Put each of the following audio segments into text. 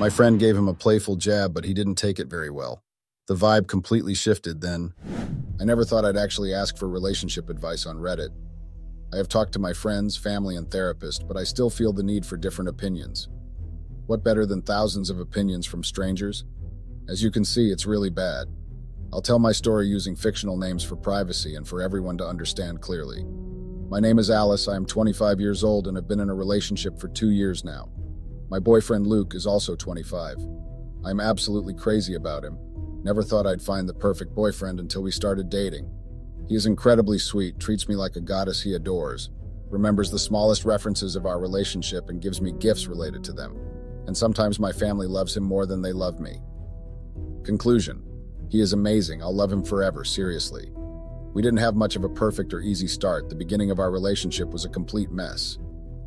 My friend gave him a playful jab, but he didn't take it very well. The vibe completely shifted then. I never thought I'd actually ask for relationship advice on Reddit. I have talked to my friends, family, and therapist, but I still feel the need for different opinions. What better than thousands of opinions from strangers? As you can see, it's really bad. I'll tell my story using fictional names for privacy and for everyone to understand clearly. My name is Alice, I am 25 years old and have been in a relationship for 2 years now. My boyfriend Luke is also 25. I'm absolutely crazy about him. Never thought I'd find the perfect boyfriend until we started dating. He is incredibly sweet, treats me like a goddess he adores, remembers the smallest references of our relationship and gives me gifts related to them. And sometimes my family loves him more than they love me. Conclusion. He is amazing. I'll love him forever, seriously. We didn't have much of a perfect or easy start. The beginning of our relationship was a complete mess.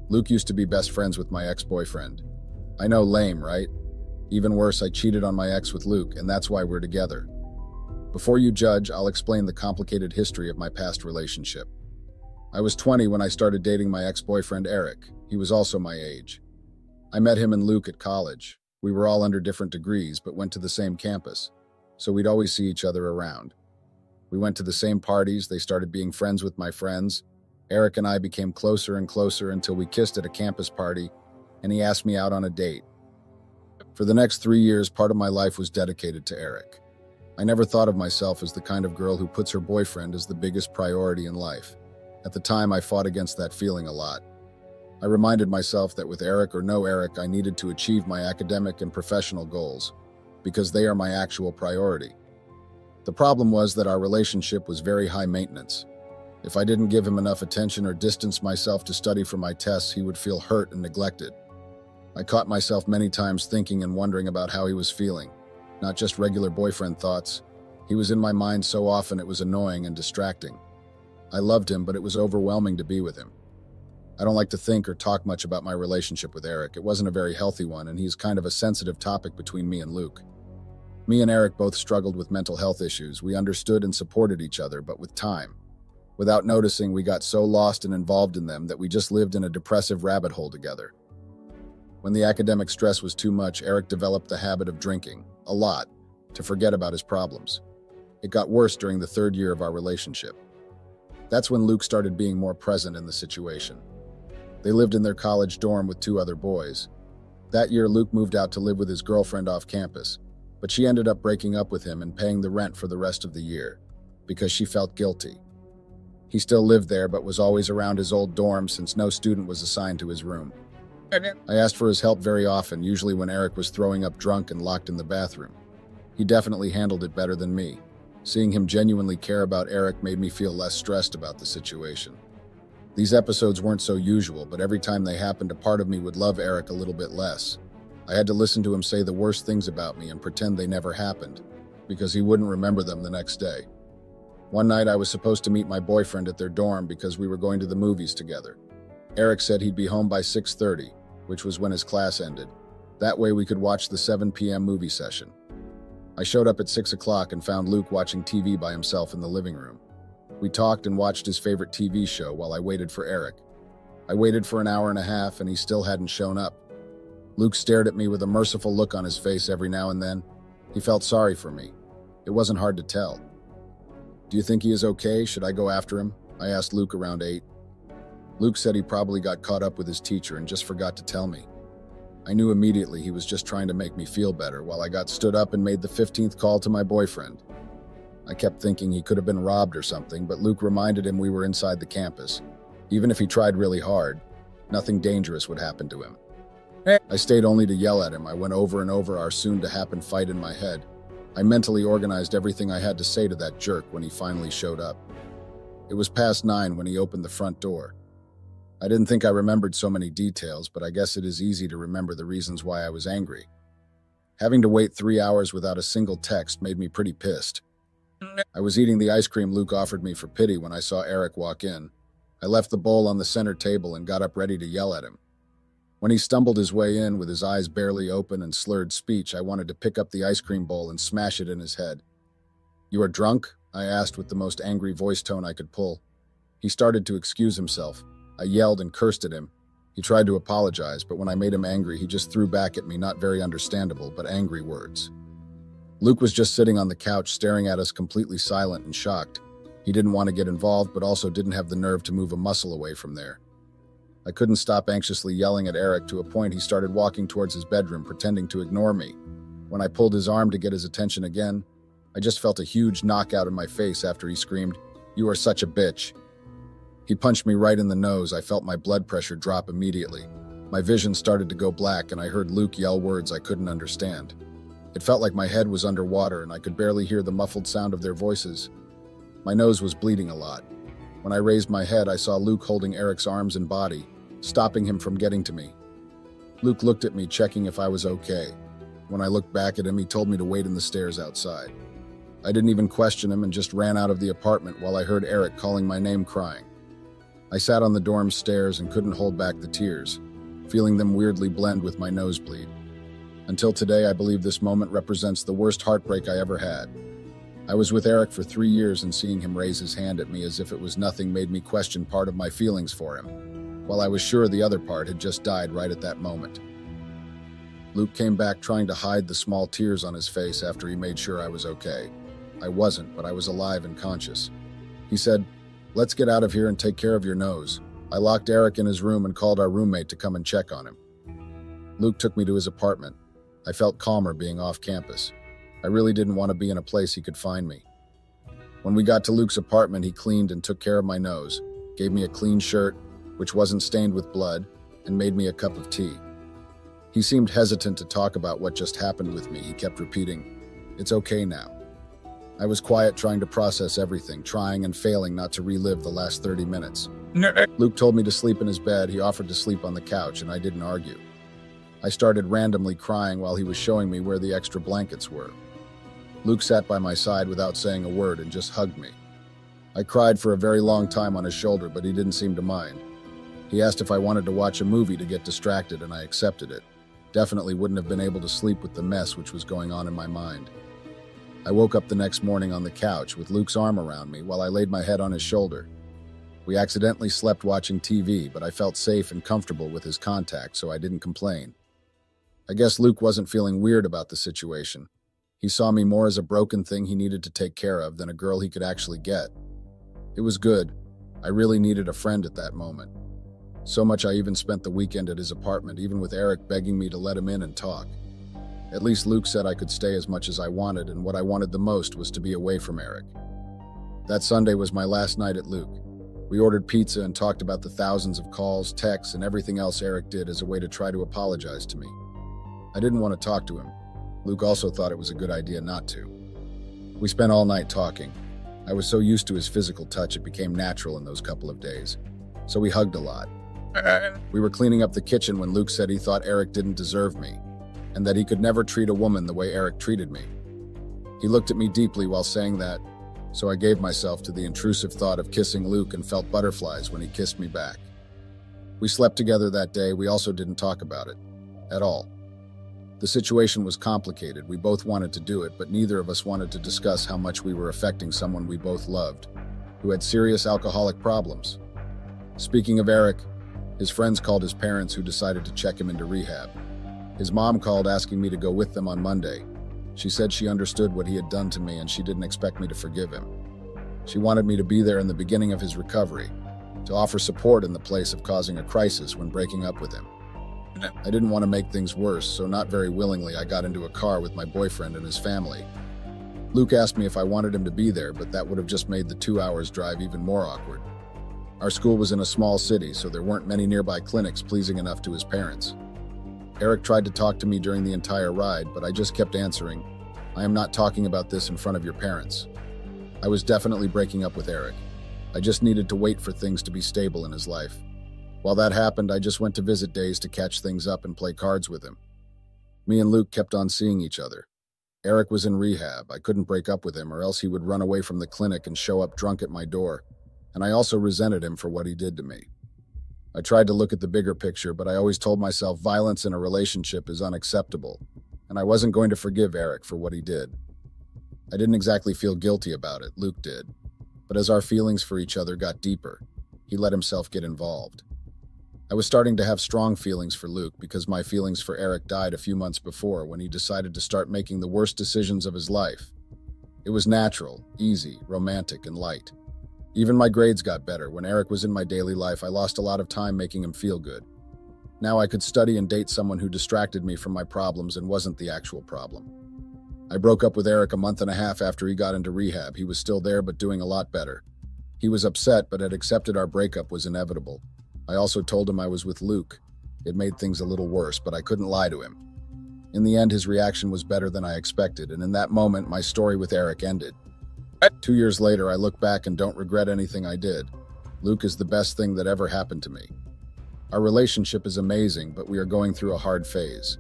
Luke used to be best friends with my ex-boyfriend. I know, lame, right? Even worse, I cheated on my ex with Luke, and that's why we're together. Before you judge, I'll explain the complicated history of my past relationship. I was 20 when I started dating my ex-boyfriend Eric. He was also my age. I met him and Luke at college. We were all under different degrees, but went to the same campus, so we'd always see each other around. We went to the same parties, they started being friends with my friends. Eric and I became closer and closer until we kissed at a campus party, and he asked me out on a date. For the next 3 years, part of my life was dedicated to Eric. I never thought of myself as the kind of girl who puts her boyfriend as the biggest priority in life. At the time, I fought against that feeling a lot. I reminded myself that with Eric or no Eric, I needed to achieve my academic and professional goals, because they are my actual priority. The problem was that our relationship was very high maintenance. If I didn't give him enough attention or distance myself to study for my tests, he would feel hurt and neglected. I caught myself many times thinking and wondering about how he was feeling, not just regular boyfriend thoughts. He was in my mind so often it was annoying and distracting. I loved him, but it was overwhelming to be with him. I don't like to think or talk much about my relationship with Eric. It wasn't a very healthy one, and he's kind of a sensitive topic between me and Luke. Me and Eric both struggled with mental health issues. We understood and supported each other, but with time, without noticing, we got so lost and involved in them that we just lived in a depressive rabbit hole together. When the academic stress was too much, Eric developed the habit of drinking, a lot, to forget about his problems. It got worse during the third year of our relationship. That's when Luke started being more present in the situation. They lived in their college dorm with 2 other boys. That year, Luke moved out to live with his girlfriend off campus, but she ended up breaking up with him and paying the rent for the rest of the year, because she felt guilty. He still lived there, but was always around his old dorm since no student was assigned to his room. I asked for his help very often, usually when Eric was throwing up drunk and locked in the bathroom. He definitely handled it better than me. Seeing him genuinely care about Eric made me feel less stressed about the situation. These episodes weren't so usual, but every time they happened, a part of me would love Eric a little bit less. I had to listen to him say the worst things about me and pretend they never happened, because he wouldn't remember them the next day. One night I was supposed to meet my boyfriend at their dorm because we were going to the movies together. Eric said he'd be home by 6:30, which was when his class ended. That way we could watch the 7 p.m. movie session. I showed up at 6 o'clock and found Luke watching TV by himself in the living room. We talked and watched his favorite TV show while I waited for Eric. I waited for an hour and a half and he still hadn't shown up. Luke stared at me with a merciful look on his face every now and then. He felt sorry for me. It wasn't hard to tell. "Do you think he is okay? Should I go after him?" I asked Luke around 8. Luke said he probably got caught up with his teacher and just forgot to tell me. I knew immediately he was just trying to make me feel better while I got stood up and made the 15th call to my boyfriend. I kept thinking he could have been robbed or something, but Luke reminded him we were inside the campus. Even if he tried really hard, nothing dangerous would happen to him. I stayed only to yell at him. I went over and over our soon-to-happen fight in my head. I mentally organized everything I had to say to that jerk when he finally showed up. It was past 9 when he opened the front door. I didn't think I remembered so many details, but I guess it is easy to remember the reasons why I was angry. Having to wait 3 hours without a single text made me pretty pissed. I was eating the ice cream Luke offered me for pity when I saw Eric walk in. I left the bowl on the center table and got up ready to yell at him. When he stumbled his way in with his eyes barely open and slurred speech, I wanted to pick up the ice cream bowl and smash it in his head. "You are drunk?" I asked with the most angry voice tone I could pull. He started to excuse himself. I yelled and cursed at him. He tried to apologize, but when I made him angry, he just threw back at me not very understandable, but angry words. Luke was just sitting on the couch staring at us, completely silent and shocked. He didn't want to get involved, but also didn't have the nerve to move a muscle away from there. I couldn't stop anxiously yelling at Eric to a point he started walking towards his bedroom, pretending to ignore me. When I pulled his arm to get his attention again, I just felt a huge knockout in my face after he screamed, "You are such a bitch." He punched me right in the nose. I felt my blood pressure drop immediately. My vision started to go black and I heard Luke yell words I couldn't understand. It felt like my head was underwater and I could barely hear the muffled sound of their voices. My nose was bleeding a lot. When I raised my head, I saw Luke holding Eric's arms and body, stopping him from getting to me. Luke looked at me, checking if I was okay. When I looked back at him, he told me to wait in the stairs outside. I didn't even question him and just ran out of the apartment while I heard Eric calling my name, crying. I sat on the dorm stairs and couldn't hold back the tears, feeling them weirdly blend with my nosebleed. Until today, I believe this moment represents the worst heartbreak I ever had. I was with Eric for 3 years, and seeing him raise his hand at me as if it was nothing made me question part of my feelings for him, while I was sure the other part had just died right at that moment. Luke came back trying to hide the small tears on his face after he made sure I was okay. I wasn't, but I was alive and conscious. He said, "Let's get out of here and take care of your nose." I locked Eric in his room and called our roommate to come and check on him. Luke took me to his apartment. I felt calmer being off campus. I really didn't want to be in a place he could find me. When we got to Luke's apartment, he cleaned and took care of my nose, gave me a clean shirt, which wasn't stained with blood, and made me a cup of tea. He seemed hesitant to talk about what just happened with me. He kept repeating, "It's okay now." I was quiet, trying to process everything, trying and failing not to relive the last 30 minutes. Luke told me to sleep in his bed. He offered to sleep on the couch, and I didn't argue. I started randomly crying while he was showing me where the extra blankets were. Luke sat by my side without saying a word and just hugged me. I cried for a very long time on his shoulder, but he didn't seem to mind. He asked if I wanted to watch a movie to get distracted, and I accepted it. Definitely wouldn't have been able to sleep with the mess which was going on in my mind. I woke up the next morning on the couch with Luke's arm around me while I laid my head on his shoulder. We accidentally slept watching TV, but I felt safe and comfortable with his contact, so I didn't complain. I guess Luke wasn't feeling weird about the situation. He saw me more as a broken thing he needed to take care of than a girl he could actually get. It was good. I really needed a friend at that moment. So much I even spent the weekend at his apartment, even with Eric begging me to let him in and talk. At least Luke said I could stay as much as I wanted, and what I wanted the most was to be away from Eric. That Sunday was my last night at Luke. We ordered pizza and talked about the thousands of calls, texts, and everything else Eric did as a way to try to apologize to me. I didn't want to talk to him. Luke also thought it was a good idea not to. We spent all night talking. I was so used to his physical touch it became natural in those couple of days. So we hugged a lot. We were cleaning up the kitchen when Luke said he thought Eric didn't deserve me, and that he could never treat a woman the way Eric treated me. He looked at me deeply while saying that, so I gave myself to the intrusive thought of kissing Luke and felt butterflies when he kissed me back. We slept together that day. We also didn't talk about it at all. The situation was complicated. We both wanted to do it, but neither of us wanted to discuss how much we were affecting someone we both loved, who had serious alcoholic problems. Speaking of Eric, his friends called his parents, who decided to check him into rehab. His mom called asking me to go with them on Monday. She said she understood what he had done to me and she didn't expect me to forgive him. She wanted me to be there in the beginning of his recovery, to offer support in the place of causing a crisis when breaking up with him. I didn't want to make things worse, so not very willingly I got into a car with my boyfriend and his family. Luke asked me if I wanted him to be there, but that would have just made the 2 hours drive even more awkward. Our school was in a small city, so there weren't many nearby clinics pleasing enough to his parents. Eric tried to talk to me during the entire ride, but I just kept answering, "I am not talking about this in front of your parents." I was definitely breaking up with Eric. I just needed to wait for things to be stable in his life. While that happened, I just went to visit Days to catch things up and play cards with him. Me and Luke kept on seeing each other. Eric was in rehab. I couldn't break up with him or else he would run away from the clinic and show up drunk at my door, and I also resented him for what he did to me. I tried to look at the bigger picture, but I always told myself violence in a relationship is unacceptable, and I wasn't going to forgive Eric for what he did. I didn't exactly feel guilty about it, Luke did, but as our feelings for each other got deeper, he let himself get involved. I I was starting to have strong feelings for Luke because my feelings for Eric died a few months before when he decided to start making the worst decisions of his life. It was natural, easy, romantic, and light. Even my grades got better. When Eric was in my daily life, I lost a lot of time making him feel good. Now I could study and date someone who distracted me from my problems and wasn't the actual problem. I broke up with Eric a month and a half after he got into rehab. He was still there, but doing a lot better. He was upset, but had accepted our breakup was inevitable. I also told him I was with Luke. It made things a little worse, but I couldn't lie to him. In the end, his reaction was better than I expected, and in that moment, my story with Eric ended. 2 years later, I look back and don't regret anything I did. Luke is the best thing that ever happened to me. Our relationship is amazing, but we are going through a hard phase.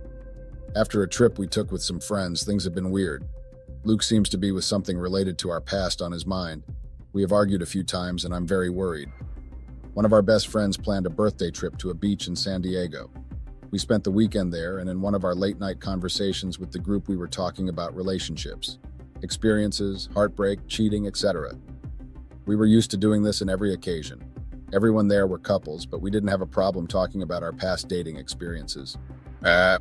After a trip we took with some friends, things have been weird. Luke seems to be with something related to our past on his mind. We have argued a few times, and I'm very worried. One of our best friends planned a birthday trip to a beach in San Diego. We spent the weekend there, and in one of our late-night conversations with the group we were talking about relationships, experiences, heartbreak, cheating, etc. We were used to doing this on every occasion. Everyone there were couples, but we didn't have a problem talking about our past dating experiences.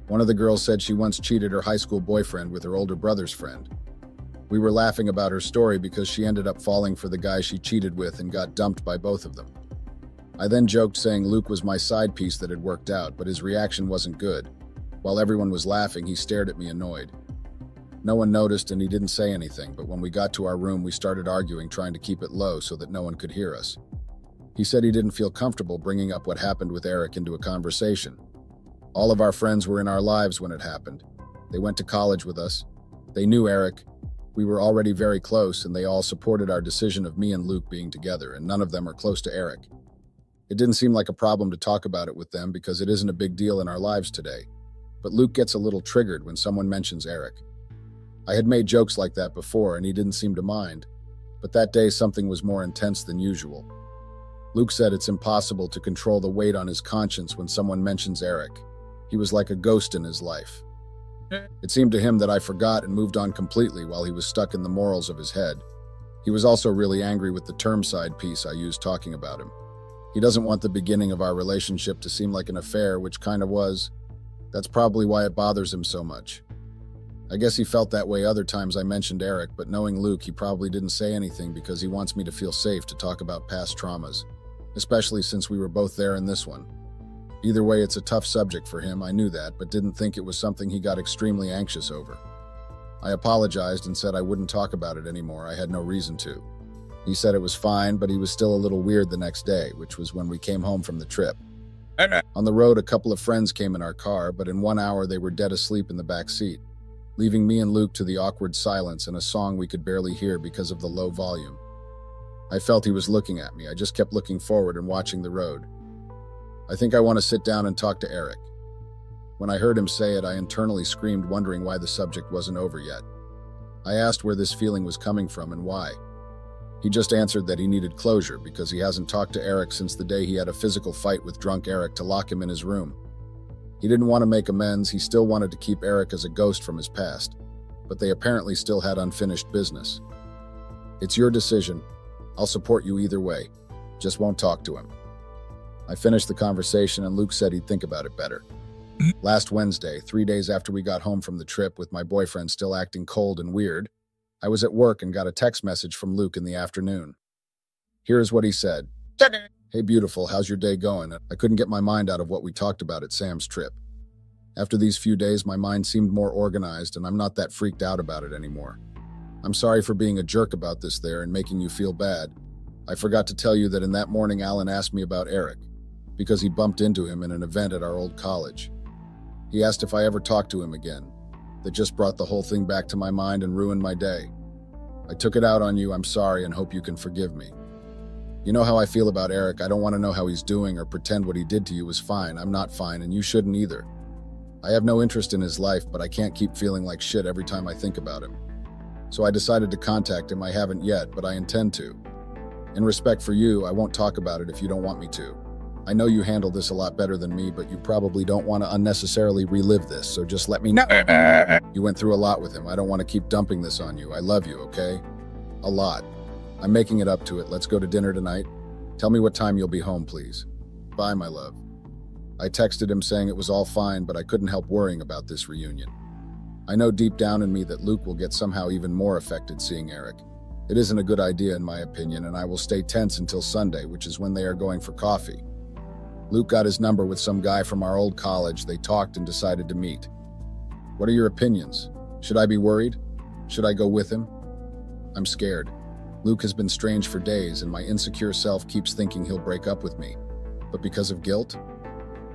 One of the girls said she once cheated her high school boyfriend with her older brother's friend. We were laughing about her story because she ended up falling for the guy she cheated with and got dumped by both of them. I then joked saying Luke was my side piece that had worked out, but his reaction wasn't good. While everyone was laughing, he stared at me annoyed. No one noticed and he didn't say anything, but when we got to our room, we started arguing, trying to keep it low so that no one could hear us. He said he didn't feel comfortable bringing up what happened with Eric into a conversation. All of our friends were in our lives when it happened. They went to college with us. They knew Eric. We were already very close, and they all supported our decision of me and Luke being together, and none of them are close to Eric. It didn't seem like a problem to talk about it with them because it isn't a big deal in our lives today. But Luke gets a little triggered when someone mentions Eric. I had made jokes like that before, and he didn't seem to mind. But that day, something was more intense than usual. Luke said it's impossible to control the weight on his conscience when someone mentions Eric. He was like a ghost in his life. It seemed to him that I forgot and moved on completely while he was stuck in the morals of his head. He was also really angry with the term side piece I used talking about him. He doesn't want the beginning of our relationship to seem like an affair, which kind of was. That's probably why it bothers him so much. I guess he felt that way other times I mentioned Eric, but knowing Luke, he probably didn't say anything because he wants me to feel safe to talk about past traumas, especially since we were both there in this one. Either way, it's a tough subject for him, I knew that, but didn't think it was something he got extremely anxious over. I apologized and said I wouldn't talk about it anymore, I had no reason to. He said it was fine, but he was still a little weird the next day, which was when we came home from the trip. On the road, a couple of friends came in our car, but in 1 hour they were dead asleep in the back seat, leaving me and Luke to the awkward silence and a song we could barely hear because of the low volume. I felt he was looking at me, I just kept looking forward and watching the road. I think I want to sit down and talk to Eric. When I heard him say it, I internally screamed, wondering why the subject wasn't over yet. I asked where this feeling was coming from and why. He just answered that he needed closure because he hasn't talked to Eric since the day he had a physical fight with drunk Eric to lock him in his room. He didn't want to make amends, he still wanted to keep Eric as a ghost from his past, but they apparently still had unfinished business. It's your decision. I'll support you either way. Just won't talk to him. I finished the conversation and Luke said he'd think about it better. Last Wednesday, 3 days after we got home from the trip with my boyfriend still acting cold and weird, I was at work and got a text message from Luke in the afternoon. Here's what he said. Hey beautiful, how's your day going? I couldn't get my mind out of what we talked about at Sam's trip. After these few days, my mind seemed more organized and I'm not that freaked out about it anymore. I'm sorry for being a jerk about this there and making you feel bad. I forgot to tell you that in that morning Alan asked me about Eric, because he bumped into him in an event at our old college. He asked if I ever talked to him again. That just brought the whole thing back to my mind and ruined my day. I took it out on you, I'm sorry, and hope you can forgive me. You know how I feel about Eric, I don't want to know how he's doing or pretend what he did to you was fine. I'm not fine, and you shouldn't either. I have no interest in his life, but I can't keep feeling like shit every time I think about him. So I decided to contact him, I haven't yet, but I intend to. In respect for you, I won't talk about it if you don't want me to. I know you handle this a lot better than me, but you probably don't want to unnecessarily relive this, so just let me know. You went through a lot with him. I don't want to keep dumping this on you. I love you, okay? A lot. I'm making it up to it. Let's go to dinner tonight. Tell me what time you'll be home, please. Bye, my love. I texted him saying it was all fine, but I couldn't help worrying about this reunion. I know deep down in me that Luke will get somehow even more affected seeing Eric. It isn't a good idea in my opinion, and I will stay tense until Sunday, which is when they are going for coffee. Luke got his number with some guy from our old college. They talked and decided to meet. What are your opinions? Should I be worried? Should I go with him? I'm scared. Luke has been strange for days, and my insecure self keeps thinking he'll break up with me. But because of guilt?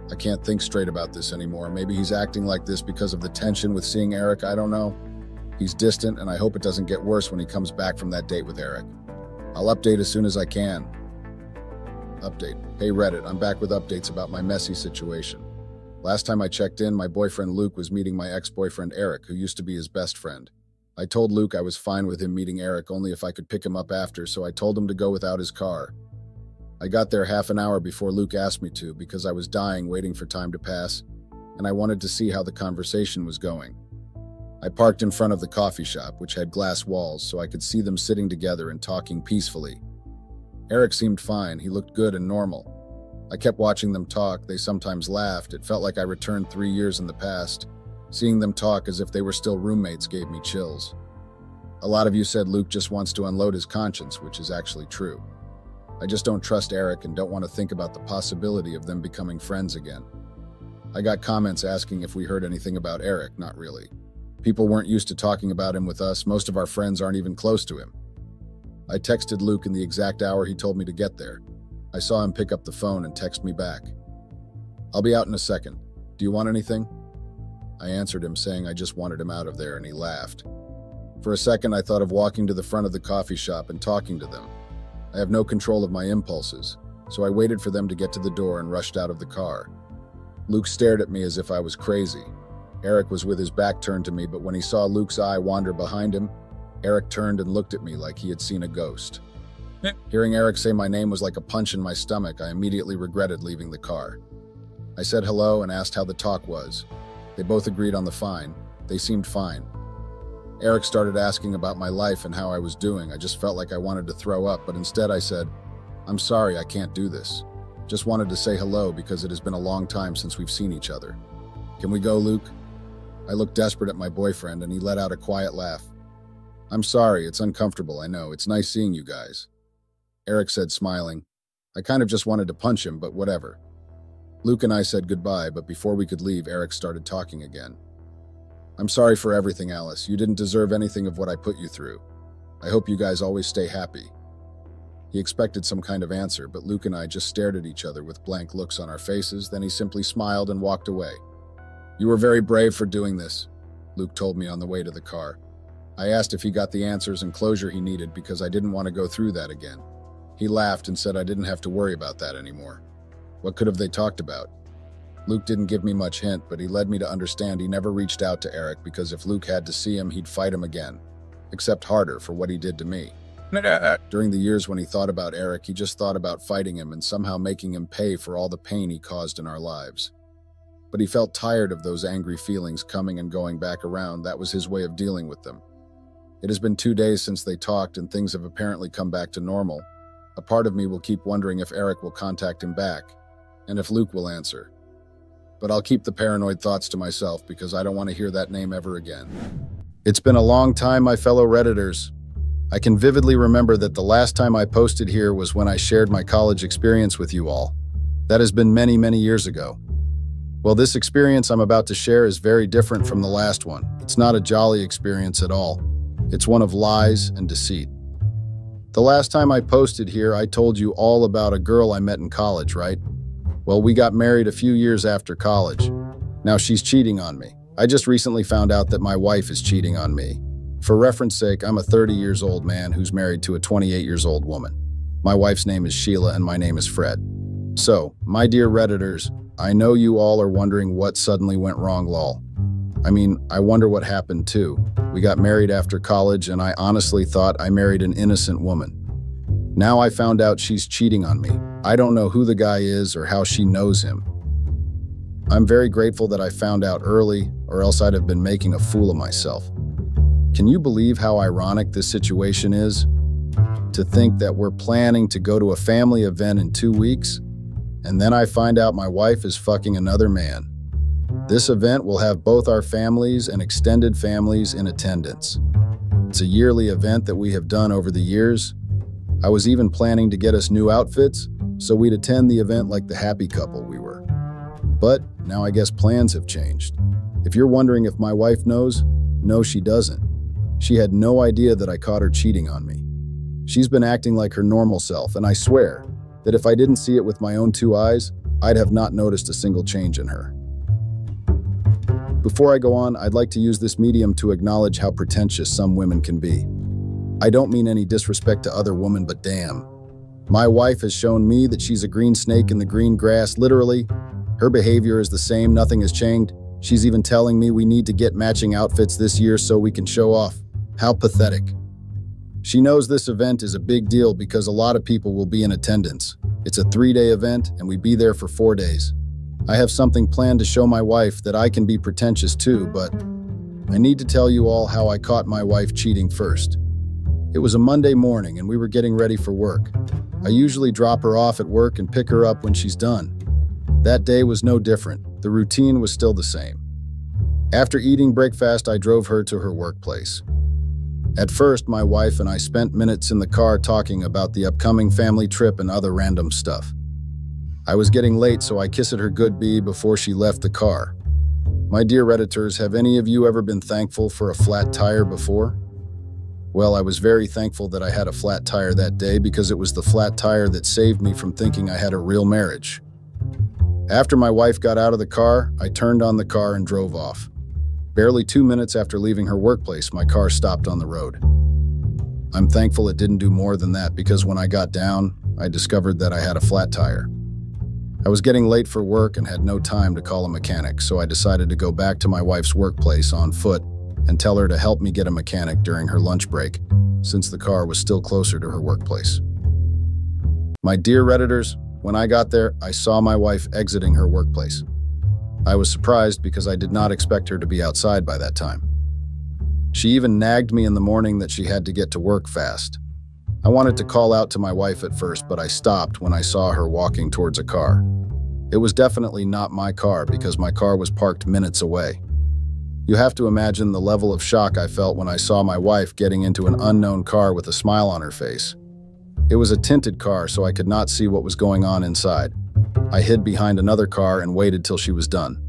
I can't think straight about this anymore. Maybe he's acting like this because of the tension with seeing Eric, I don't know. He's distant, and I hope it doesn't get worse when he comes back from that date with Eric. I'll update as soon as I can. Update. Hey Reddit, I'm back with updates about my messy situation. Last time I checked in, my boyfriend Luke was meeting my ex-boyfriend Eric, who used to be his best friend. I told Luke I was fine with him meeting Eric, only if I could pick him up after, so I told him to go without his car. I got there half an hour before Luke asked me to because I was dying waiting for time to pass, and I wanted to see how the conversation was going. I parked in front of the coffee shop, which had glass walls, so I could see them sitting together and talking peacefully. Eric seemed fine, he looked good and normal. I kept watching them talk, they sometimes laughed, it felt like I returned 3 years in the past. Seeing them talk as if they were still roommates gave me chills. A lot of you said Luke just wants to unload his conscience, which is actually true. I just don't trust Eric and don't want to think about the possibility of them becoming friends again. I got comments asking if we heard anything about Eric, not really. People weren't used to talking about him with us, most of our friends aren't even close to him. I texted Luke in the exact hour he told me to get there. I saw him pick up the phone and text me back. I'll be out in a second. Do you want anything? I answered him saying I just wanted him out of there, and he laughed. For a second I thought of walking to the front of the coffee shop and talking to them. I have no control of my impulses, so I waited for them to get to the door and rushed out of the car. Luke stared at me as if I was crazy. Eric was with his back turned to me, but when he saw Luke's eye wander behind him, Eric turned and looked at me like he had seen a ghost. Hearing Eric say my name was like a punch in my stomach. I immediately regretted leaving the car. I said hello and asked how the talk was. They both agreed on the fine. They seemed fine. Eric started asking about my life and how I was doing. I just felt like I wanted to throw up, but instead I said, I'm sorry, I can't do this. Just wanted to say hello because it has been a long time since we've seen each other. Can we go, Luke? I looked desperate at my boyfriend and he let out a quiet laugh. I'm sorry, it's uncomfortable, I know. It's nice seeing you guys. Eric said, smiling. I kind of just wanted to punch him, but whatever. Luke and I said goodbye, but before we could leave, Eric started talking again. I'm sorry for everything, Alice. You didn't deserve anything of what I put you through. I hope you guys always stay happy. He expected some kind of answer, but Luke and I just stared at each other with blank looks on our faces, then he simply smiled and walked away. You were very brave for doing this, Luke told me on the way to the car. I asked if he got the answers and closure he needed because I didn't want to go through that again. He laughed and said I didn't have to worry about that anymore. What could have they talked about? Luke didn't give me much hint, but he led me to understand he never reached out to Eric because if Luke had to see him, he'd fight him again, except harder for what he did to me. During the years when he thought about Eric, he just thought about fighting him and somehow making him pay for all the pain he caused in our lives. But he felt tired of those angry feelings coming and going back around. That was his way of dealing with them. It has been 2 days since they talked and things have apparently come back to normal. A part of me will keep wondering if Eric will contact him back and if Luke will answer. But I'll keep the paranoid thoughts to myself because I don't want to hear that name ever again. It's been a long time, my fellow Redditors. I can vividly remember that the last time I posted here was when I shared my college experience with you all. That has been many, many years ago. Well, this experience I'm about to share is very different from the last one. It's not a jolly experience at all. It's one of lies and deceit. The last time I posted here, I told you all about a girl I met in college, right? Well, we got married a few years after college. Now she's cheating on me. I just recently found out that my wife is cheating on me. For reference sake, I'm a 30-year-old man who's married to a 28-year-old woman. My wife's name is Sheila and my name is Fred. So, my dear Redditors, I know you all are wondering what suddenly went wrong, lol. I mean, I wonder what happened too. We got married after college and I honestly thought I married an innocent woman. Now I found out she's cheating on me. I don't know who the guy is or how she knows him. I'm very grateful that I found out early or else I'd have been making a fool of myself. Can you believe how ironic this situation is? To think that we're planning to go to a family event in 2 weeks and then I find out my wife is fucking another man. This event will have both our families and extended families in attendance. It's a yearly event that we have done over the years. I was even planning to get us new outfits, so we'd attend the event like the happy couple we were. But now I guess plans have changed. If you're wondering if my wife knows, no, she doesn't. She had no idea that I caught her cheating on me. She's been acting like her normal self, and I swear that if I didn't see it with my own two eyes, I'd have not noticed a single change in her. Before I go on, I'd like to use this medium to acknowledge how pretentious some women can be. I don't mean any disrespect to other women, but damn. My wife has shown me that she's a green snake in the green grass, literally. Her behavior is the same, nothing has changed. She's even telling me we need to get matching outfits this year so we can show off. How pathetic. She knows this event is a big deal because a lot of people will be in attendance. It's a 3-day event and we'd be there for 4 days. I have something planned to show my wife that I can be pretentious too, but I need to tell you all how I caught my wife cheating first. It was a Monday morning and we were getting ready for work. I usually drop her off at work and pick her up when she's done. That day was no different. The routine was still the same. After eating breakfast, I drove her to her workplace. At first, my wife and I spent minutes in the car talking about the upcoming family trip and other random stuff. I was getting late, so I kissed her goodbye before she left the car. My dear Redditors, have any of you ever been thankful for a flat tire before? Well, I was very thankful that I had a flat tire that day because it was the flat tire that saved me from thinking I had a real marriage. After my wife got out of the car, I turned on the car and drove off. Barely 2 minutes after leaving her workplace, my car stopped on the road. I'm thankful it didn't do more than that because when I got down, I discovered that I had a flat tire. I was getting late for work and had no time to call a mechanic, so I decided to go back to my wife's workplace on foot and tell her to help me get a mechanic during her lunch break, since the car was still closer to her workplace. My dear Redditors, when I got there, I saw my wife exiting her workplace. I was surprised because I did not expect her to be outside by that time. She even nagged me in the morning that she had to get to work fast. I wanted to call out to my wife at first, but I stopped when I saw her walking towards a car. It was definitely not my car because my car was parked minutes away. You have to imagine the level of shock I felt when I saw my wife getting into an unknown car with a smile on her face. It was a tinted car, so I could not see what was going on inside. I hid behind another car and waited till she was done.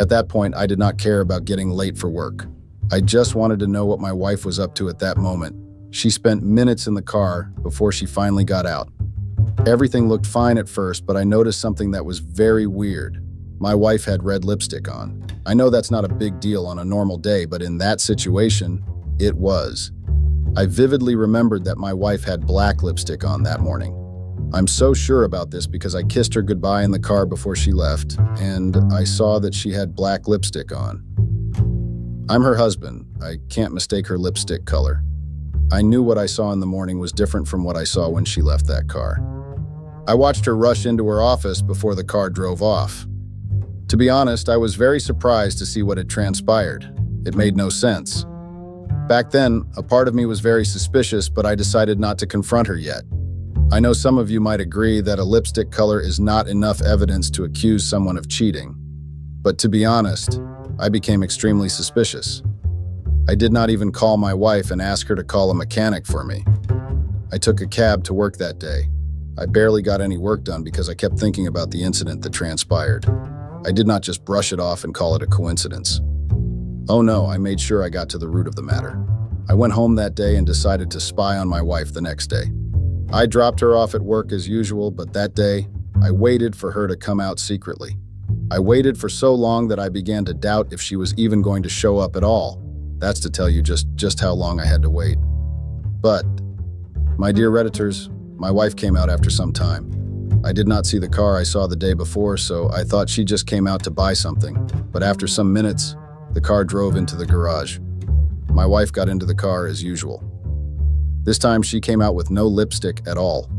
At that point, I did not care about getting late for work. I just wanted to know what my wife was up to at that moment. She spent minutes in the car before she finally got out. Everything looked fine at first, but I noticed something that was very weird. My wife had red lipstick on. I know that's not a big deal on a normal day, but in that situation, it was. I vividly remembered that my wife had black lipstick on that morning. I'm so sure about this because I kissed her goodbye in the car before she left, and I saw that she had black lipstick on. I'm her husband. I can't mistake her lipstick color. I knew what I saw in the morning was different from what I saw when she left that car. I watched her rush into her office before the car drove off. To be honest, I was very surprised to see what had transpired. It made no sense. Back then, a part of me was very suspicious, but I decided not to confront her yet. I know some of you might agree that a lipstick color is not enough evidence to accuse someone of cheating. But to be honest, I became extremely suspicious. I did not even call my wife and ask her to call a mechanic for me. I took a cab to work that day. I barely got any work done because I kept thinking about the incident that transpired. I did not just brush it off and call it a coincidence. Oh no, I made sure I got to the root of the matter. I went home that day and decided to spy on my wife the next day. I dropped her off at work as usual, but that day, I waited for her to come out secretly. I waited for so long that I began to doubt if she was even going to show up at all. That's to tell you just how long I had to wait. But, my dear Redditors, my wife came out after some time. I did not see the car I saw the day before, so I thought she just came out to buy something. But after some minutes, the car drove into the garage. My wife got into the car as usual. This time she came out with no lipstick at all.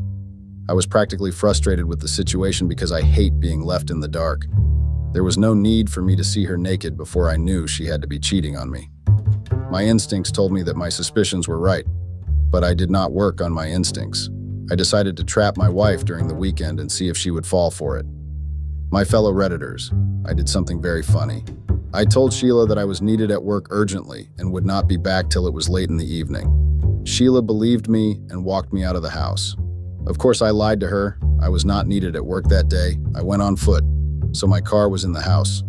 I was practically frustrated with the situation because I hate being left in the dark. There was no need for me to see her naked before I knew she had to be cheating on me. My instincts told me that my suspicions were right, but I did not work on my instincts. I decided to trap my wife during the weekend and see if she would fall for it. My fellow Redditors, I did something very funny. I told Sheila that I was needed at work urgently and would not be back till it was late in the evening. Sheila believed me and walked me out of the house. Of course, I lied to her. I was not needed at work that day. I went on foot, so my car was in the house.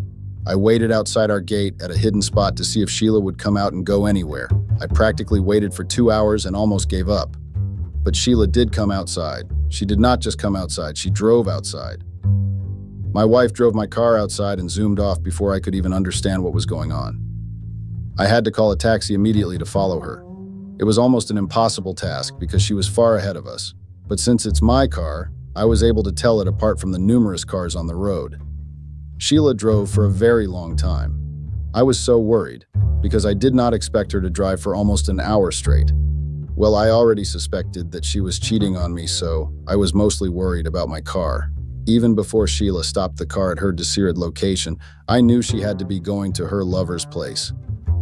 I waited outside our gate at a hidden spot to see if Sheila would come out and go anywhere. I practically waited for 2 hours and almost gave up. But Sheila did come outside. She did not just come outside, she drove outside. My wife drove my car outside and zoomed off before I could even understand what was going on. I had to call a taxi immediately to follow her. It was almost an impossible task because she was far ahead of us. But since it's my car, I was able to tell it apart from the numerous cars on the road. Sheila drove for a very long time. I was so worried because I did not expect her to drive for almost an hour straight. Well, I already suspected that she was cheating on me, so I was mostly worried about my car. Even before Sheila stopped the car at her desired location, I knew she had to be going to her lover's place.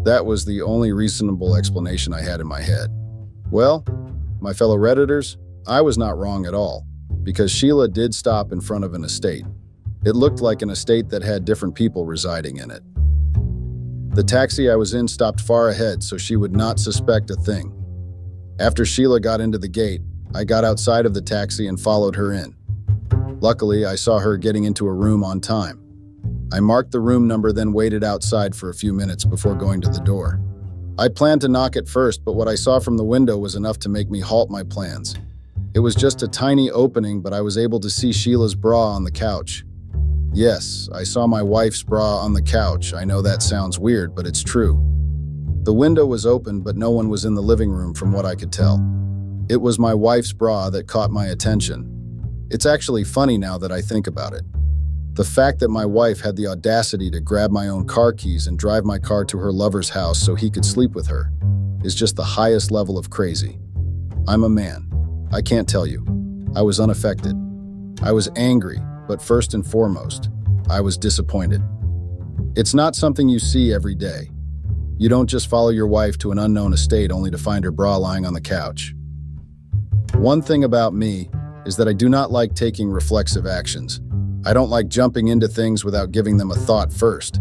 That was the only reasonable explanation I had in my head. Well, my fellow Redditors, I was not wrong at all, because Sheila did stop in front of an estate. It looked like an estate that had different people residing in it. The taxi I was in stopped far ahead, so she would not suspect a thing. After Sheila got into the gate, I got outside of the taxi and followed her in. Luckily, I saw her getting into a room on time. I marked the room number, then waited outside for a few minutes before going to the door. I planned to knock at first, but what I saw from the window was enough to make me halt my plans. It was just a tiny opening, but I was able to see Sheila's bra on the couch. Yes, I saw my wife's bra on the couch. I know that sounds weird, but it's true. The window was open, but no one was in the living room from what I could tell. It was my wife's bra that caught my attention. It's actually funny now that I think about it. The fact that my wife had the audacity to grab my own car keys and drive my car to her lover's house so he could sleep with her is just the highest level of crazy. I'm a man. I can't tell you. I was unaffected. I was angry, but first and foremost, I was disappointed. It's not something you see every day. You don't just follow your wife to an unknown estate only to find her bra lying on the couch. One thing about me is that I do not like taking reflexive actions. I don't like jumping into things without giving them a thought first.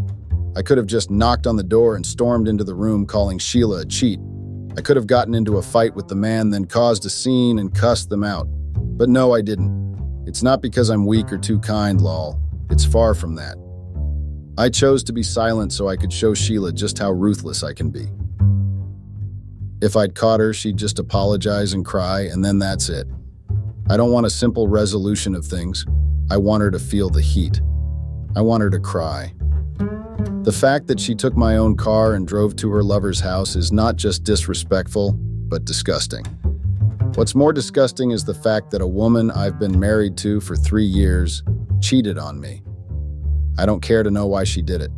I could have just knocked on the door and stormed into the room calling Sheila a cheat. I could have gotten into a fight with the man, then caused a scene and cussed them out. But no, I didn't. It's not because I'm weak or too kind, lol. It's far from that. I chose to be silent so I could show Sheila just how ruthless I can be. If I'd caught her, she'd just apologize and cry, and then that's it. I don't want a simple resolution of things. I want her to feel the heat. I want her to cry. The fact that she took my own car and drove to her lover's house is not just disrespectful, but disgusting. What's more disgusting is the fact that a woman I've been married to for 3 years cheated on me. I don't care to know why she did it.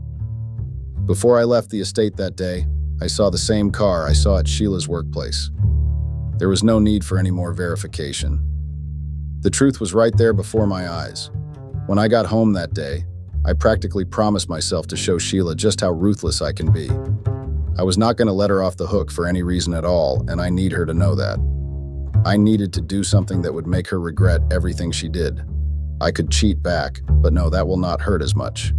Before I left the estate that day, I saw the same car I saw at Sheila's workplace. There was no need for any more verification. The truth was right there before my eyes. When I got home that day, I practically promised myself to show Sheila just how ruthless I can be. I was not going to let her off the hook for any reason at all, and I need her to know that. I needed to do something that would make her regret everything she did. I could cheat back, but no, that will not hurt as much.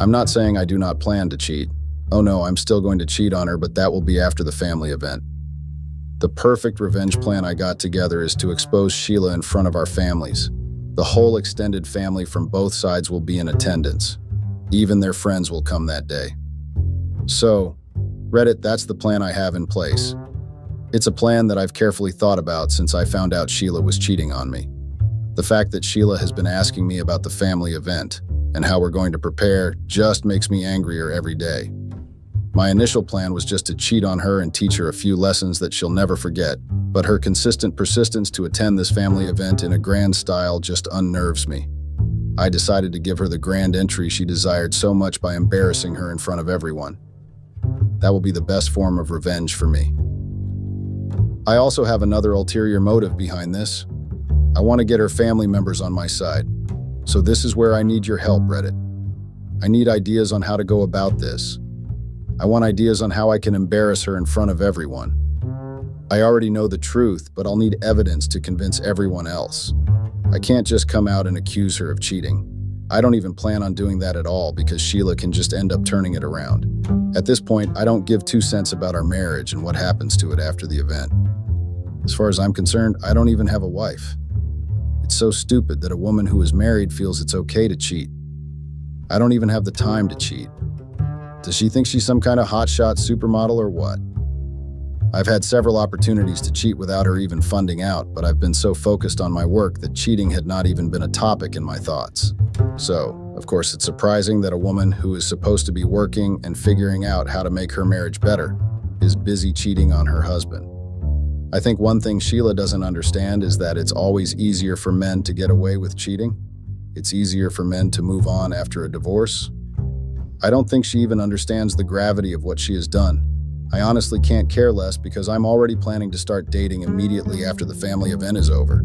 I'm not saying I do not plan to cheat. Oh no, I'm still going to cheat on her, but that will be after the family event. The perfect revenge plan I got together is to expose Sheila in front of our families. The whole extended family from both sides will be in attendance. Even their friends will come that day. So, Reddit, that's the plan I have in place. It's a plan that I've carefully thought about since I found out Sheila was cheating on me. The fact that Sheila has been asking me about the family event and how we're going to prepare just makes me angrier every day. My initial plan was just to cheat on her and teach her a few lessons that she'll never forget, but her consistent persistence to attend this family event in a grand style just unnerves me. I decided to give her the grand entry she desired so much by embarrassing her in front of everyone. That will be the best form of revenge for me. I also have another ulterior motive behind this. I want to get her family members on my side. So this is where I need your help, Reddit. I need ideas on how to go about this. I want ideas on how I can embarrass her in front of everyone. I already know the truth, but I'll need evidence to convince everyone else. I can't just come out and accuse her of cheating. I don't even plan on doing that at all because Sheila can just end up turning it around. At this point, I don't give 2 cents about our marriage and what happens to it after the event. As far as I'm concerned, I don't even have a wife. It's so stupid that a woman who is married feels it's okay to cheat. I don't even have the time to cheat. Does she think she's some kind of hotshot supermodel or what? I've had several opportunities to cheat without her even finding out, but I've been so focused on my work that cheating had not even been a topic in my thoughts. So, of course, it's surprising that a woman who is supposed to be working and figuring out how to make her marriage better is busy cheating on her husband. I think one thing Sheila doesn't understand is that it's always easier for men to get away with cheating. It's easier for men to move on after a divorce. I don't think she even understands the gravity of what she has done. I honestly can't care less because I'm already planning to start dating immediately after the family event is over.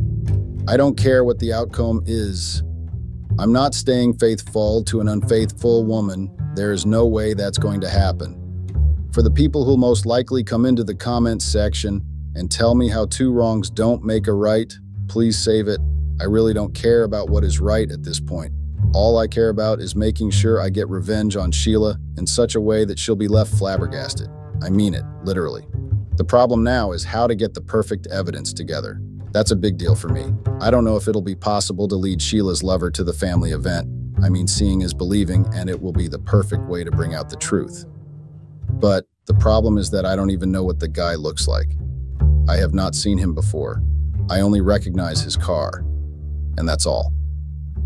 I don't care what the outcome is. I'm not staying faithful to an unfaithful woman. There is no way that's going to happen. For the people who'll most likely come into the comments section and tell me how 2 wrongs don't make a right, please save it. I really don't care about what is right at this point. All I care about is making sure I get revenge on Sheila in such a way that she'll be left flabbergasted. I mean it, literally. The problem now is how to get the perfect evidence together. That's a big deal for me. I don't know if it'll be possible to lead Sheila's lover to the family event. I mean, seeing is believing, and it will be the perfect way to bring out the truth. But the problem is that I don't even know what the guy looks like. I have not seen him before. I only recognize his car, and that's all.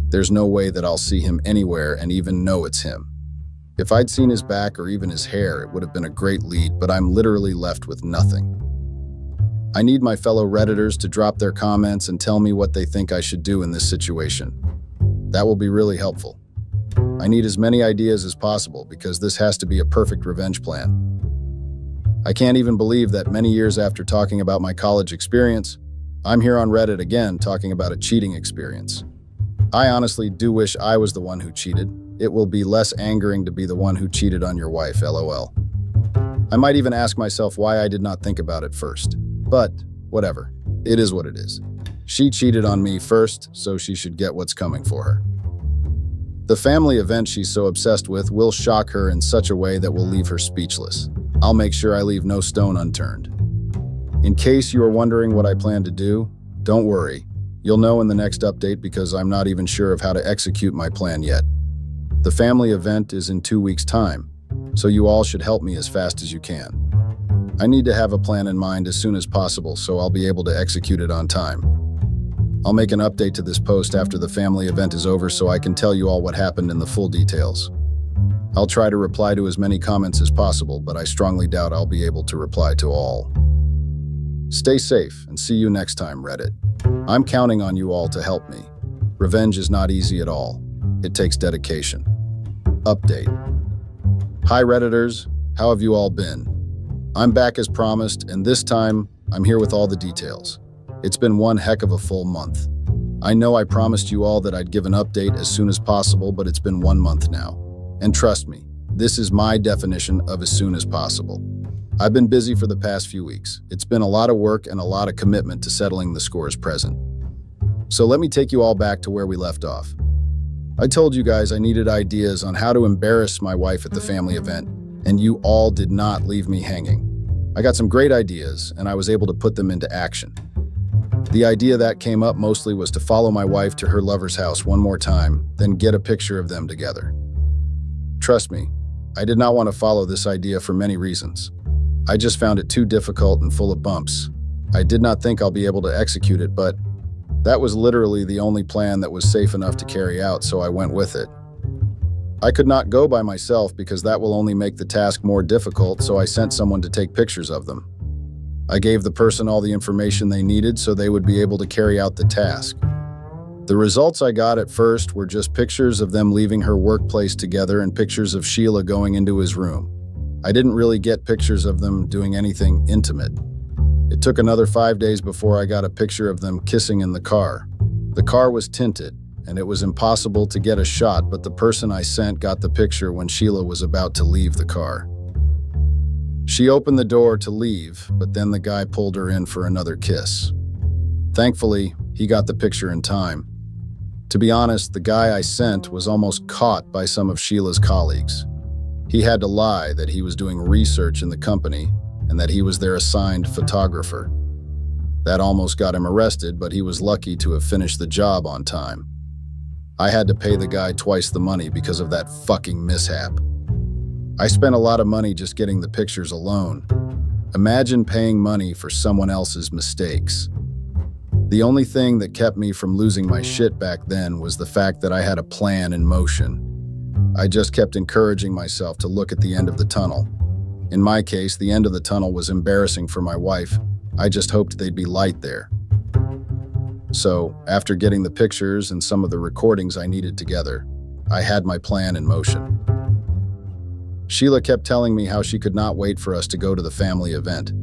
There's no way that I'll see him anywhere and even know it's him. If I'd seen his back or even his hair, it would have been a great lead, but I'm literally left with nothing. I need my fellow Redditors to drop their comments and tell me what they think I should do in this situation. That will be really helpful. I need as many ideas as possible because this has to be a perfect revenge plan. I can't even believe that many years after talking about my college experience, I'm here on Reddit again talking about a cheating experience. I honestly do wish I was the one who cheated. It will be less angering to be the one who cheated on your wife, LOL. I might even ask myself why I did not think about it first. But whatever, it is what it is. She cheated on me first, so she should get what's coming for her. The family event she's so obsessed with will shock her in such a way that will leave her speechless. I'll make sure I leave no stone unturned. In case you are wondering what I plan to do, don't worry. You'll know in the next update because I'm not even sure of how to execute my plan yet. The family event is in 2 weeks' time, so you all should help me as fast as you can. I need to have a plan in mind as soon as possible so I'll be able to execute it on time. I'll make an update to this post after the family event is over so I can tell you all what happened in the full details. I'll try to reply to as many comments as possible, but I strongly doubt I'll be able to reply to all. Stay safe and see you next time, Reddit. I'm counting on you all to help me. Revenge is not easy at all. It takes dedication. Update. Hi, Redditors. How have you all been? I'm back as promised, and this time, I'm here with all the details. It's been one heck of a full month. I know I promised you all that I'd give an update as soon as possible, but it's been 1 month now. And trust me, this is my definition of as soon as possible. I've been busy for the past few weeks. It's been a lot of work and a lot of commitment to settling the scores present. So let me take you all back to where we left off. I told you guys I needed ideas on how to embarrass my wife at the family event, and you all did not leave me hanging. I got some great ideas, and I was able to put them into action. The idea that came up mostly was to follow my wife to her lover's house one more time, then get a picture of them together. Trust me, I did not want to follow this idea for many reasons. I just found it too difficult and full of bumps. I did not think I'll be able to execute it, but that was literally the only plan that was safe enough to carry out, so I went with it. I could not go by myself because that will only make the task more difficult, so I sent someone to take pictures of them. I gave the person all the information they needed so they would be able to carry out the task. The results I got at first were just pictures of them leaving her workplace together and pictures of Sheila going into his room. I didn't really get pictures of them doing anything intimate. It took another 5 days before I got a picture of them kissing in the car. The car was tinted, and it was impossible to get a shot, but the person I sent got the picture when Sheila was about to leave the car. She opened the door to leave, but then the guy pulled her in for another kiss. Thankfully, he got the picture in time. To be honest, the guy I sent was almost caught by some of Sheila's colleagues. He had to lie that he was doing research in the company and that he was their assigned photographer. That almost got him arrested, but he was lucky to have finished the job on time. I had to pay the guy twice the money because of that fucking mishap. I spent a lot of money just getting the pictures alone. Imagine paying money for someone else's mistakes. The only thing that kept me from losing my shit back then was the fact that I had a plan in motion. I just kept encouraging myself to look at the end of the tunnel. In my case, the end of the tunnel was embarrassing for my wife. I just hoped they'd be light there. So, after getting the pictures and some of the recordings I needed together, I had my plan in motion. Sheila kept telling me how she could not wait for us to go to the family event.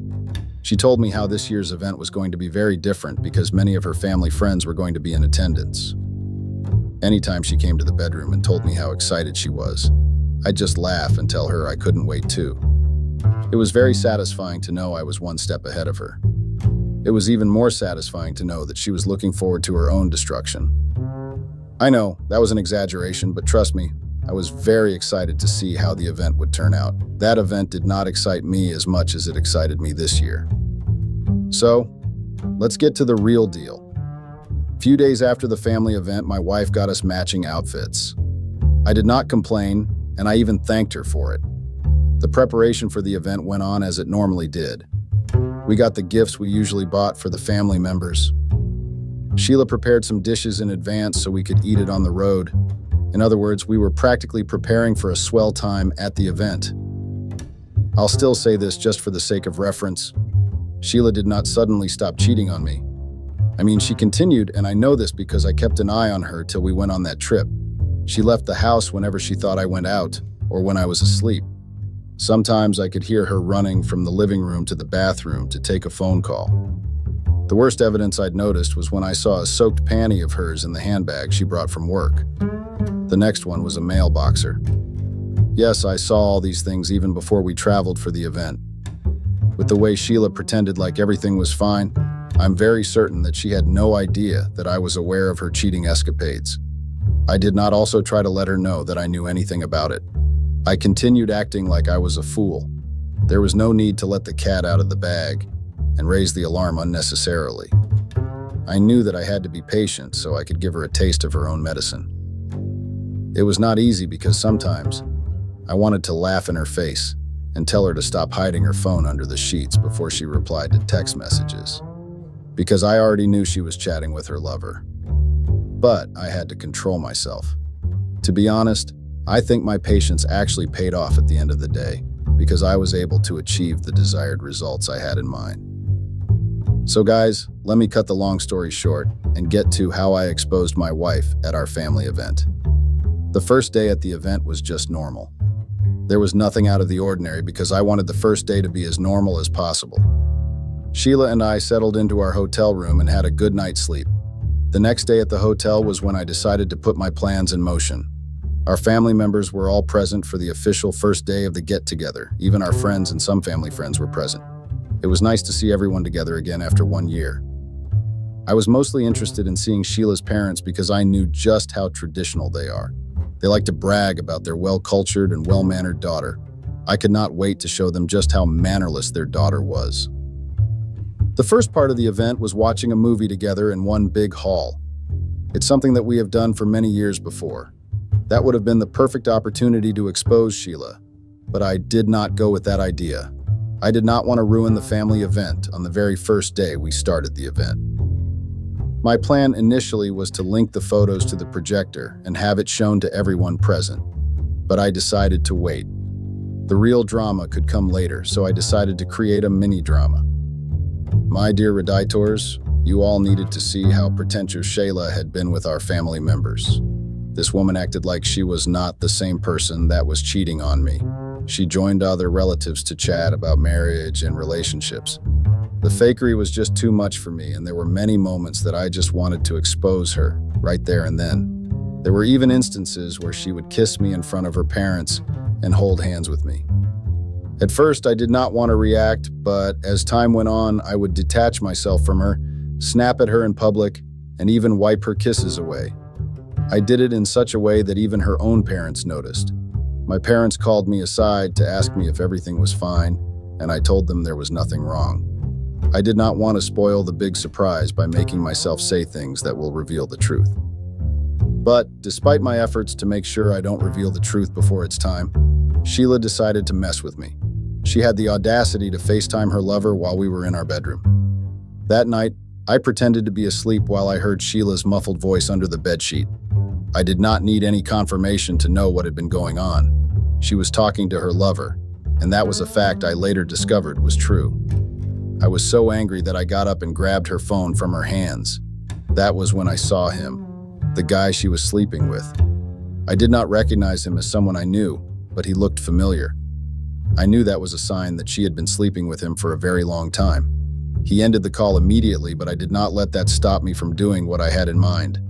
She told me how this year's event was going to be very different because many of her family friends were going to be in attendance. Anytime she came to the bedroom and told me how excited she was, I'd just laugh and tell her I couldn't wait too. It was very satisfying to know I was one step ahead of her. It was even more satisfying to know that she was looking forward to her own destruction. I know, that was an exaggeration, but trust me, I was very excited to see how the event would turn out. That event did not excite me as much as it excited me this year. So, let's get to the real deal. A few days after the family event, my wife got us matching outfits. I did not complain, and I even thanked her for it. The preparation for the event went on as it normally did. We got the gifts we usually bought for the family members. Sheila prepared some dishes in advance so we could eat it on the road. In other words, we were practically preparing for a swell time at the event. I'll still say this just for the sake of reference. Sheila did not suddenly stop cheating on me. I mean, she continued, and I know this because I kept an eye on her till we went on that trip. She left the house whenever she thought I went out or when I was asleep. Sometimes I could hear her running from the living room to the bathroom to take a phone call. The worst evidence I'd noticed was when I saw a soaked panty of hers in the handbag she brought from work. The next one was a mailboxer. Yes, I saw all these things even before we traveled for the event. With the way Sheila pretended like everything was fine, I'm very certain that she had no idea that I was aware of her cheating escapades. I did not also try to let her know that I knew anything about it. I continued acting like I was a fool. There was no need to let the cat out of the bag and raise the alarm unnecessarily. I knew that I had to be patient so I could give her a taste of her own medicine. It was not easy because sometimes I wanted to laugh in her face and tell her to stop hiding her phone under the sheets before she replied to text messages, because I already knew she was chatting with her lover. But I had to control myself. To be honest, I think my patience actually paid off at the end of the day because I was able to achieve the desired results I had in mind. So guys, let me cut the long story short and get to how I exposed my wife at our family event. The first day at the event was just normal. There was nothing out of the ordinary because I wanted the first day to be as normal as possible. Sheila and I settled into our hotel room and had a good night's sleep. The next day at the hotel was when I decided to put my plans in motion. Our family members were all present for the official first day of the get-together. Even our friends and some family friends were present. It was nice to see everyone together again after 1 year. I was mostly interested in seeing Sheila's parents because I knew just how traditional they are. They like to brag about their well-cultured and well-mannered daughter. I could not wait to show them just how mannerless their daughter was. The first part of the event was watching a movie together in one big hall. It's something that we have done for many years before. That would have been the perfect opportunity to expose Sheila, but I did not go with that idea. I did not want to ruin the family event on the very first day we started the event. My plan initially was to link the photos to the projector and have it shown to everyone present, but I decided to wait. The real drama could come later, so I decided to create a mini-drama. My dear Redditors, you all needed to see how pretentious Sheila had been with our family members. This woman acted like she was not the same person that was cheating on me. She joined other relatives to chat about marriage and relationships. The fakery was just too much for me, and there were many moments that I just wanted to expose her, right there and then. There were even instances where she would kiss me in front of her parents and hold hands with me. At first, I did not want to react, but as time went on, I would detach myself from her, snap at her in public, and even wipe her kisses away. I did it in such a way that even her own parents noticed. My parents called me aside to ask me if everything was fine, and I told them there was nothing wrong. I did not want to spoil the big surprise by making myself say things that will reveal the truth. But despite my efforts to make sure I don't reveal the truth before it's time, Sheila decided to mess with me. She had the audacity to FaceTime her lover while we were in our bedroom. That night, I pretended to be asleep while I heard Sheila's muffled voice under the bedsheet. I did not need any confirmation to know what had been going on. She was talking to her lover, and that was a fact I later discovered was true. I was so angry that I got up and grabbed her phone from her hands. That was when I saw him, the guy she was sleeping with. I did not recognize him as someone I knew, but he looked familiar. I knew that was a sign that she had been sleeping with him for a very long time. He ended the call immediately, but I did not let that stop me from doing what I had in mind.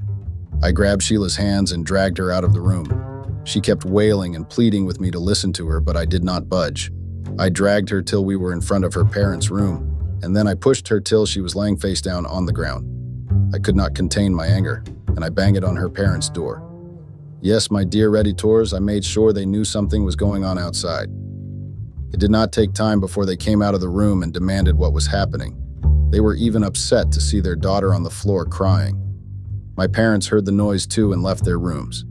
I grabbed Sheila's hands and dragged her out of the room. She kept wailing and pleading with me to listen to her, but I did not budge. I dragged her till we were in front of her parents' room, and then I pushed her till she was laying face down on the ground. I could not contain my anger, and I banged on her parents' door. Yes, my dear Redditors, I made sure they knew something was going on outside. It did not take time before they came out of the room and demanded what was happening. They were even upset to see their daughter on the floor crying. My parents heard the noise too and left their rooms.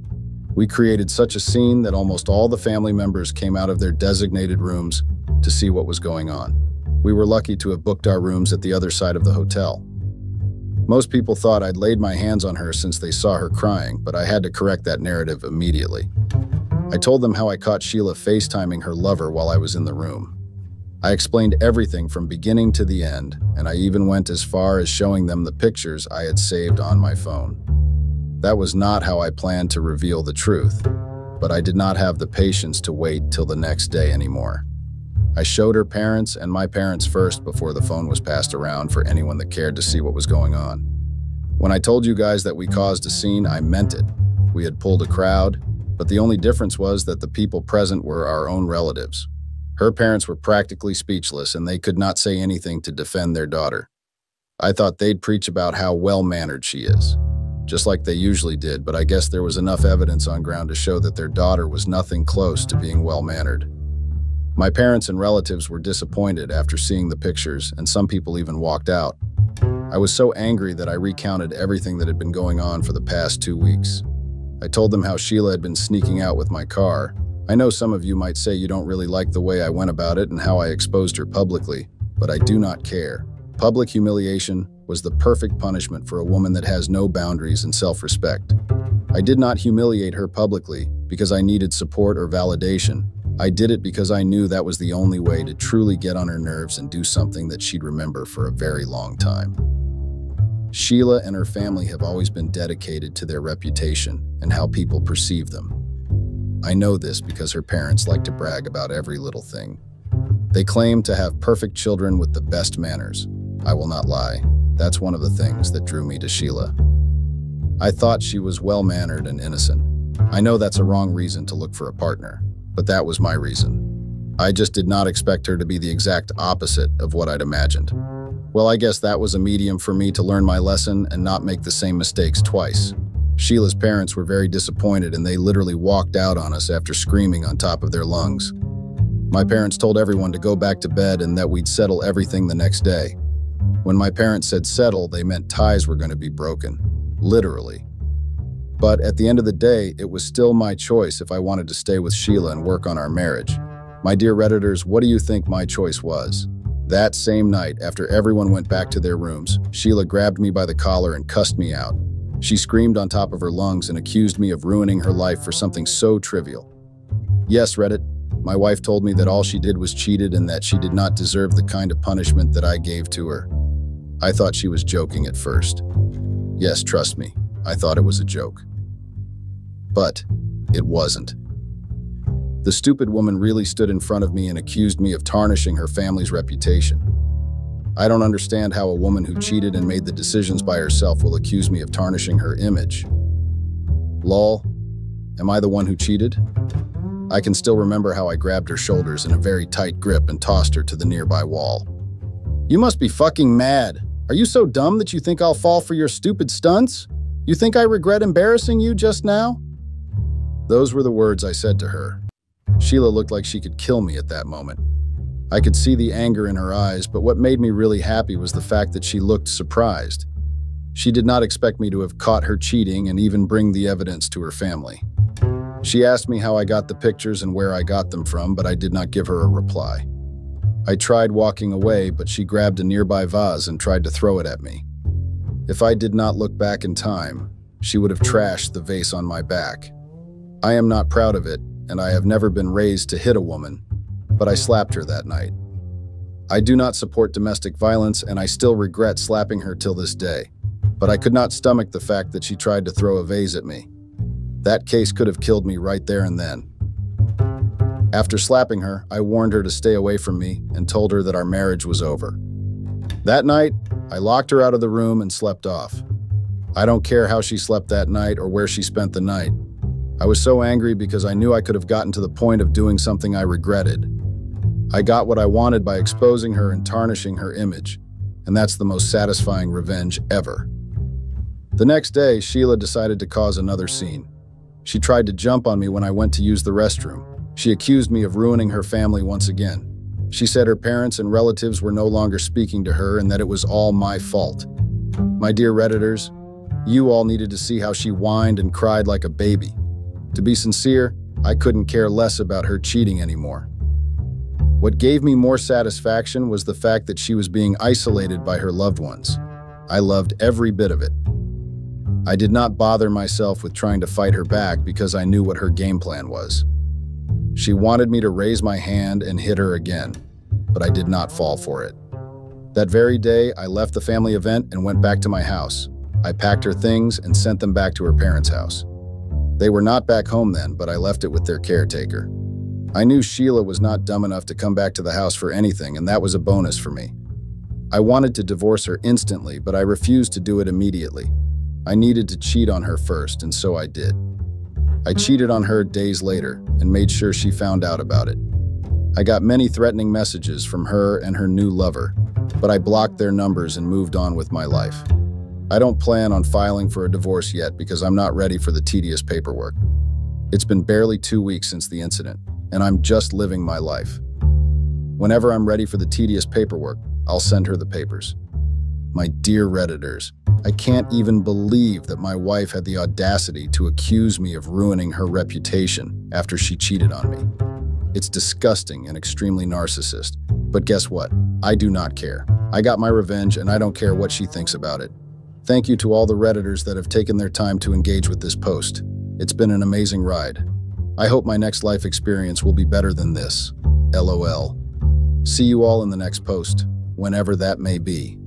We created such a scene that almost all the family members came out of their designated rooms to see what was going on. We were lucky to have booked our rooms at the other side of the hotel. Most people thought I'd laid my hands on her since they saw her crying, but I had to correct that narrative immediately. I told them how I caught Sheila FaceTiming her lover while I was in the room. I explained everything from beginning to the end, and I even went as far as showing them the pictures I had saved on my phone. That was not how I planned to reveal the truth, but I did not have the patience to wait till the next day anymore. I showed her parents and my parents first before the phone was passed around for anyone that cared to see what was going on. When I told you guys that we caused a scene, I meant it. We had pulled a crowd, but the only difference was that the people present were our own relatives. Her parents were practically speechless, and they could not say anything to defend their daughter. I thought they'd preach about how well-mannered she is, just like they usually did, but I guess there was enough evidence on ground to show that their daughter was nothing close to being well-mannered. My parents and relatives were disappointed after seeing the pictures, and some people even walked out. I was so angry that I recounted everything that had been going on for the past 2 weeks. I told them how Sheila had been sneaking out with my car. I know some of you might say you don't really like the way I went about it and how I exposed her publicly, but I do not care. Public humiliation was the perfect punishment for a woman that has no boundaries and self-respect. I did not humiliate her publicly because I needed support or validation. I did it because I knew that was the only way to truly get on her nerves and do something that she'd remember for a very long time. Sheila and her family have always been dedicated to their reputation and how people perceive them. I know this because her parents like to brag about every little thing. They claim to have perfect children with the best manners. I will not lie, that's one of the things that drew me to Sheila. I thought she was well-mannered and innocent. I know that's a wrong reason to look for a partner, but that was my reason. I just did not expect her to be the exact opposite of what I'd imagined. Well, I guess that was a medium for me to learn my lesson and not make the same mistakes twice. Sheila's parents were very disappointed, and they literally walked out on us after screaming on top of their lungs. My parents told everyone to go back to bed and that we'd settle everything the next day. When my parents said settle, they meant ties were going to be broken, literally. But at the end of the day, it was still my choice if I wanted to stay with Sheila and work on our marriage. My dear Redditors, what do you think my choice was? That same night, after everyone went back to their rooms, Sheila grabbed me by the collar and cussed me out. She screamed on top of her lungs and accused me of ruining her life for something so trivial. Yes, Reddit, my wife told me that all she did was cheated and that she did not deserve the kind of punishment that I gave to her. I thought she was joking at first. Yes, trust me, I thought it was a joke. But it wasn't. The stupid woman really stood in front of me and accused me of tarnishing her family's reputation. I don't understand how a woman who cheated and made the decisions by herself will accuse me of tarnishing her image. Lol, am I the one who cheated? I can still remember how I grabbed her shoulders in a very tight grip and tossed her to the nearby wall. You must be fucking mad. Are you so dumb that you think I'll fall for your stupid stunts? You think I regret embarrassing you just now? Those were the words I said to her. Sheila looked like she could kill me at that moment. I could see the anger in her eyes, but what made me really happy was the fact that she looked surprised. She did not expect me to have caught her cheating and even bring the evidence to her family. She asked me how I got the pictures and where I got them from, but I did not give her a reply. I tried walking away, but she grabbed a nearby vase and tried to throw it at me. If I did not look back in time, she would have trashed the vase on my back. I am not proud of it, and I have never been raised to hit a woman, but I slapped her that night. I do not support domestic violence, and I still regret slapping her till this day, but I could not stomach the fact that she tried to throw a vase at me. That case could have killed me right there and then. After slapping her, I warned her to stay away from me and told her that our marriage was over. That night, I locked her out of the room and slept off. I don't care how she slept that night or where she spent the night. I was so angry because I knew I could have gotten to the point of doing something I regretted. I got what I wanted by exposing her and tarnishing her image, and that's the most satisfying revenge ever. The next day, Sheila decided to cause another scene. She tried to jump on me when I went to use the restroom. She accused me of ruining her family once again. She said her parents and relatives were no longer speaking to her and that it was all my fault. My dear Redditors, you all needed to see how she whined and cried like a baby. To be sincere, I couldn't care less about her cheating anymore. What gave me more satisfaction was the fact that she was being isolated by her loved ones. I loved every bit of it. I did not bother myself with trying to fight her back because I knew what her game plan was. She wanted me to raise my hand and hit her again, but I did not fall for it. That very day, I left the family event and went back to my house. I packed her things and sent them back to her parents' house. They were not back home then, but I left it with their caretaker. I knew Sheila was not dumb enough to come back to the house for anything, and that was a bonus for me. I wanted to divorce her instantly, but I refused to do it immediately. I needed to cheat on her first, and so I did. I cheated on her days later and made sure she found out about it. I got many threatening messages from her and her new lover, but I blocked their numbers and moved on with my life. I don't plan on filing for a divorce yet because I'm not ready for the tedious paperwork. It's been barely 2 weeks since the incident, and I'm just living my life. Whenever I'm ready for the tedious paperwork, I'll send her the papers. My dear Redditors, I can't even believe that my wife had the audacity to accuse me of ruining her reputation after she cheated on me. It's disgusting and extremely narcissist, but guess what? I do not care. I got my revenge and I don't care what she thinks about it. Thank you to all the Redditors that have taken their time to engage with this post. It's been an amazing ride. I hope my next life experience will be better than this. LOL. See you all in the next post, whenever that may be.